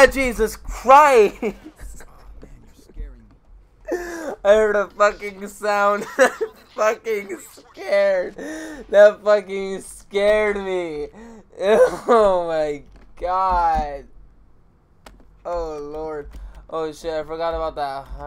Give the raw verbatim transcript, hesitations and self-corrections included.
Ah, Jesus Christ! I heard a fucking sound. Fucking scared. That fucking scared me. Oh my god. Oh Lord. Oh shit, I forgot about that.